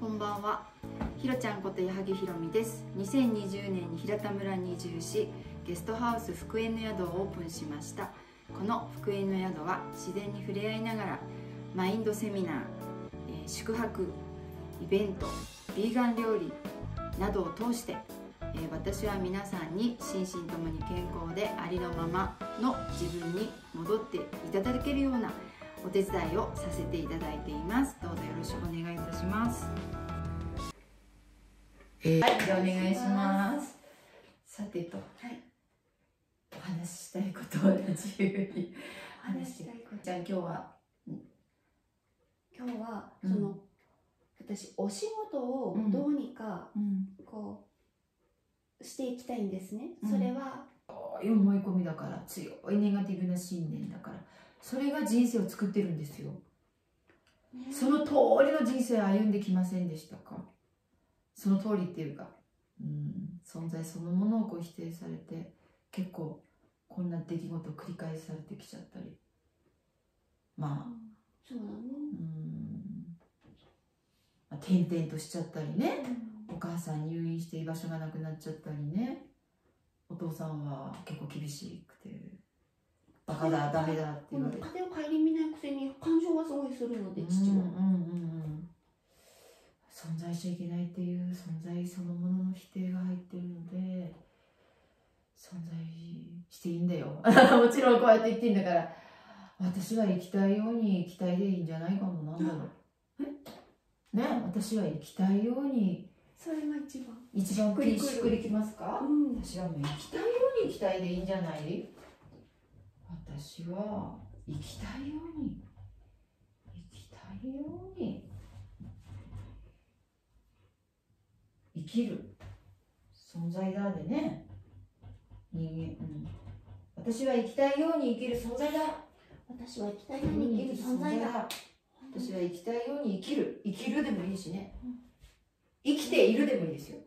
こんばんは。ひろちゃんこと矢作ひろみです。2020年に平田村に移住し、ゲストハウス福縁の宿をオープンしました。この福縁の宿は自然に触れ合いながらマインドセミナー、宿泊、イベント、ビーガン料理などを通して、私は皆さんに心身ともに健康でありのままの自分に戻っていただけるようなお手伝いをさせていただいています。どうぞよろしくお願いいたします。はい、じゃあお願いします。さてと、はい、お話ししたいことを自由に話したいこと。じゃあ今日はその、私お仕事をどうにかこうしていきたいんですね、それは思い込みだから、強いネガティブな信念だから、それが人生を作ってるんですよ、ね、その通りの人生を歩んできませんでしたか？その通りっていうか、存在そのものをこう否定されて、結構こんな出来事を繰り返されてきちゃったり、まあそうだね、転々としちゃったりね、お母さん入院して居場所がなくなっちゃったりね、お父さんは結構厳しくてバカだダメだって言われて、家庭を顧みないくせに感情がすごいするので、父は存在しちゃいけないっていう存在そのものの否定が入ってるので、存在していいんだよもちろんこうやって言っていいんだから、私は生きたいように生きたいでいいんじゃないかも。なんだろうね、私は生きたいように、それが一番しっくりきますか？私はもう生きたいように生きたいでいいんじゃない？私は生きたいように生きたいように生きる存在だでね、人間、私は生きたいように生きる存在だ、私は生きたいように生きる存在だ、私は生きたいように生きるでもいいしね、生きているでもいいですよ、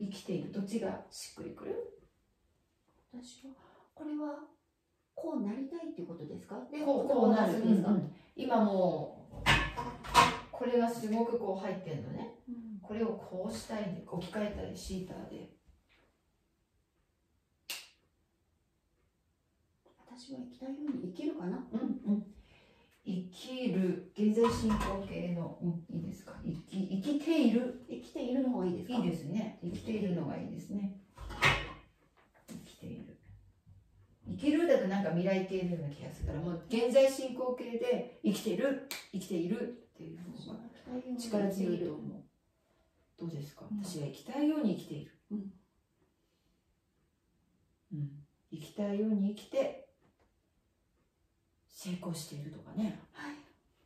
生きている、どっちがしっくりくる？私はこれはこうなりたいっていうことですか？で、こうなる、今もうこれがすごくこう入ってんのね、これをこうしたいんで置き換えたりシーターで、私は生きたいように生きるかな、生きる、現在進行形の、いいですか、生きているのがいいですか？いいですね、生きているのがいいですね。生きるだとなんか未来系のような気がするから、もう現在進行形で生きているっていう方が力強いと思う。どうですか？私は生きたいように生きている、生きたいように生きて成功しているとかね、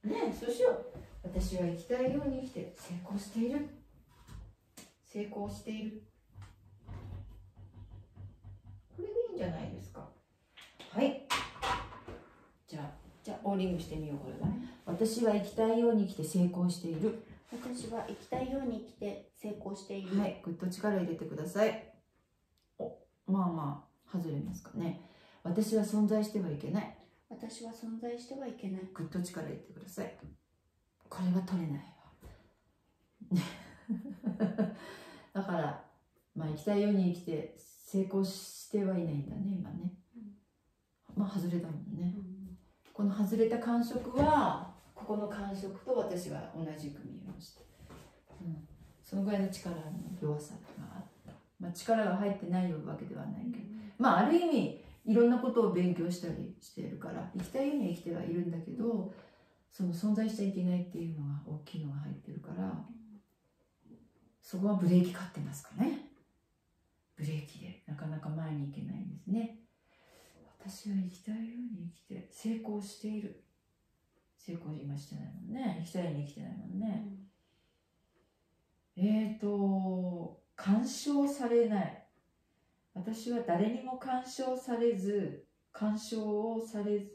ね、そうしよう。私は生きたいように生きて成功している、これでいいんじゃないですか？はい、じゃあオーリングしてみよう。これは、私は生きたいように生きて成功している、私は生きたいように生きて成功している、はい、ぐっと力入れてください。まあまあ外れますかね。私は存在してはいけない、私は存在してはいけない、ぐっと力入れてください。これは取れないわだから、まあ、生きたいように生きて成功してはいないんだね、今ね。まあ外れたもんね、この外れた感触はここの感触と私は同じく見えました、そのぐらいの力の弱さがあった、力が入ってないわけではないけど、まあある意味いろんなことを勉強したりしているから、生きたいように生きてはいるんだけど、その存在しちゃいけないっていうのが大きいのが入ってるから、そこはブレーキかかってますかね。ブレーキでなかなか前に行けないんですね。私は生きたいように生きて成功している、成功今してないもんね、生きたいように生きてないもんね、干渉されない、私は誰にも干渉されず、干渉をされ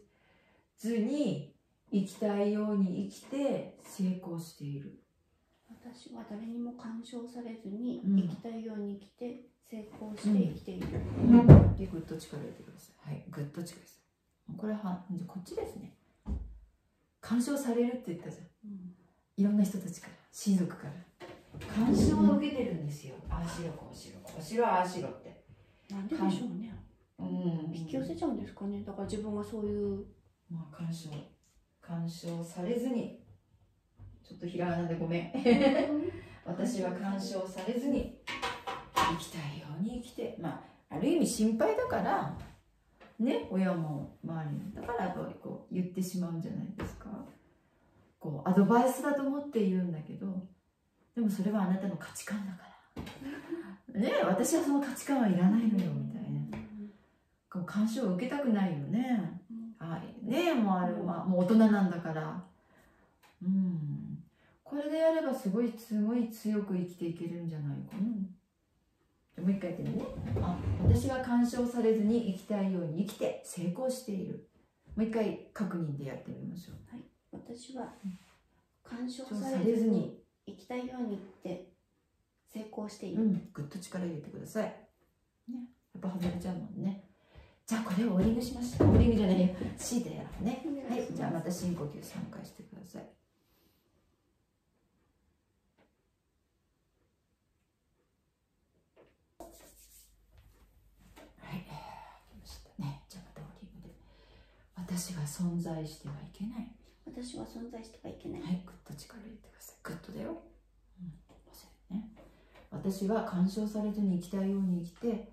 ずに生きたいように生きて成功している、私は誰にも干渉されずに生きたいように生きて成功して生きている、でぐっと力入れてください。はい、ぐっと力です。これはこっちですね。干渉されるって言ったじゃん、いろんな人たちから、親族から、干渉を受けてるんですよ。ああしろこうしろこうしろああしろって。なんででしょうね。引き寄せちゃうんですかね。だから自分がそういうまあ干渉されずに、ちょっとひらがなでごめん私は干渉されずに生きたいように生きて、まあある意味心配だからね、親も周りもだからやっぱりこう言ってしまうんじゃないですか。こうアドバイスだと思って言うんだけど、でもそれはあなたの価値観だからね、私はその価値観はいらないのよみたいな、こう干渉を受けたくないよね。はいね、もうあれはもう大人なんだから、うん、これでやればすごい強く生きていけるんじゃないかな。じゃあもう一回やってみね。あ、私が干渉されずに生きたいように生きて成功している。もう一回確認でやってみましょう。はい、私は干渉されずに生きたいように生きて成功している。うん、ぐっと力入れてください。ね、やっぱ外れちゃうもんね。じゃあこれをオーリングしましょう。オーリングじゃないよ、シートやろうね。はい、じゃあまた深呼吸3回してください。私は存在してはいけない。私は存在してはいけない。はい、ぐっと力入れてください。ぐっとだよ。うん、ね。私は干渉されずに生きたいように生きて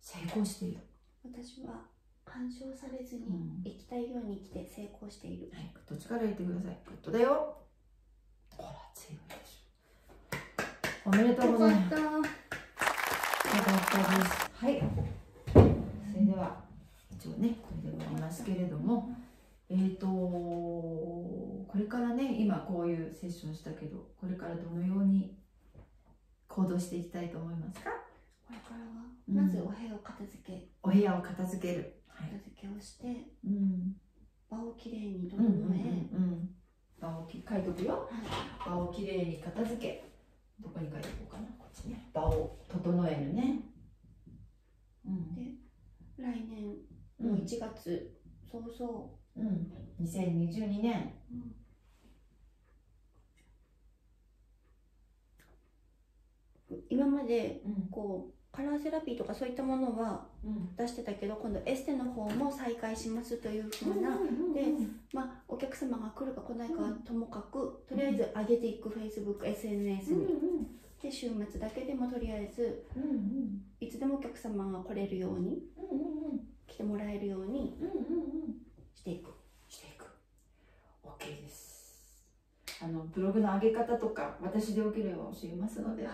成功している。私は干渉されずに生きたいように生きて成功している。うん、はい、ぐっと力入れてください。ぐっとだよ。ほら、強いでしょ。おめでとうございます。よかった。よかったです。はい。それでは。一応ね、これで終わりますけれども、これからね、今こういうセッションしたけど、これからどのように行動していきたいと思いますか？これからは、まずお部屋を片付け、お部屋を片付ける、片付けをして、はい、場をきれいに整え、場を書いとくよ、はい、場をきれいに片付け、どこに書いておこうかな、こっちね、場を整えるね、で来年1月早々、2022年、今までこうカラーセラピーとかそういったものは出してたけど、今度エステの方も再開しますというふうな、で、まあお客様が来るか来ないかはともかく、とりあえず上げていく Facebook、SNS に。で週末だけでもとりあえず、いつでもお客様が来れるように、来てもらえるようにしていく OK です。ブログの上げ方とか私でよければ教えますので、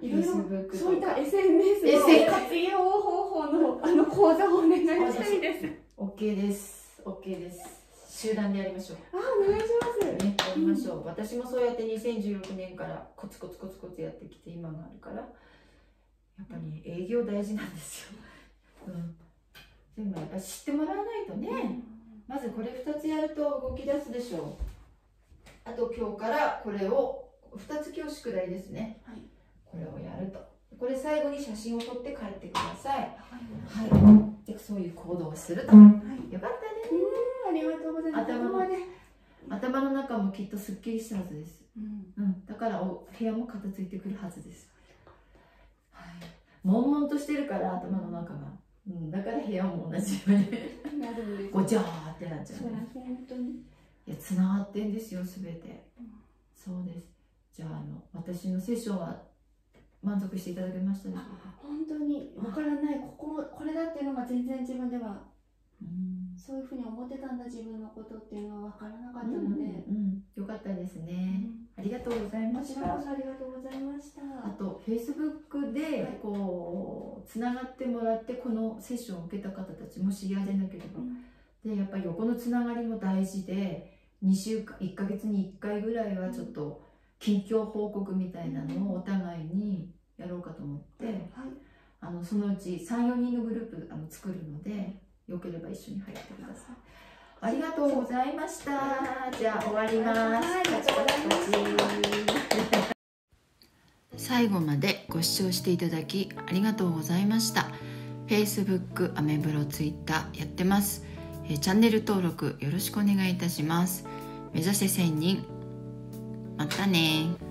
いろいろそういった SNS の活用方法の講座をお願いしたいです。 OK です。 OK です。集団でやりましょう。あ、お願いします。ね、やりましょう。私もそうやって2016年からコツコツコツコツやってきて今があるから、やっぱり営業大事なんですよ。でもやっぱ知ってもらわないとね。まずこれ2つやると動き出すでしょう。あと今日からこれを2つ今日宿題ですね。はい、これをやると。これ最後に写真を撮って帰ってください。はい。はい、でそういう行動をすると。はい、よかったね。頭の中もきっとすっきりしたはずです。だからお部屋も片付いてくるはずです。はい、悶々としてるから頭の中が、だから部屋も同じようにごちゃーってなっちゃう。本当に。いや、つながってんですよ、すべて。そうです。じゃあ私のセッションは満足していただけましたでしょうか？本当にわからない、これだっていうのが全然自分では。そういうふうに思ってたんだ自分のことっていうのは分からなかったので、よかったですね。ありがとうございました。ありがとうございました。あと Facebook でこうつながってもらって、このセッションを受けた方たちも知り合いでなければ、でやっぱり横のつながりも大事で、2週間1ヶ月に1回ぐらいはちょっと近況報告みたいなのをお互いにやろうかと思って、そのうち 3,4 人のグループ作るので。よければ一緒に入ってください。ありがとうございました。じゃあ終わります。最後までご視聴していただきありがとうございました。Facebook、アメブロ、Twitter やってます。チャンネル登録よろしくお願いいたします。目指せ1000人。またね。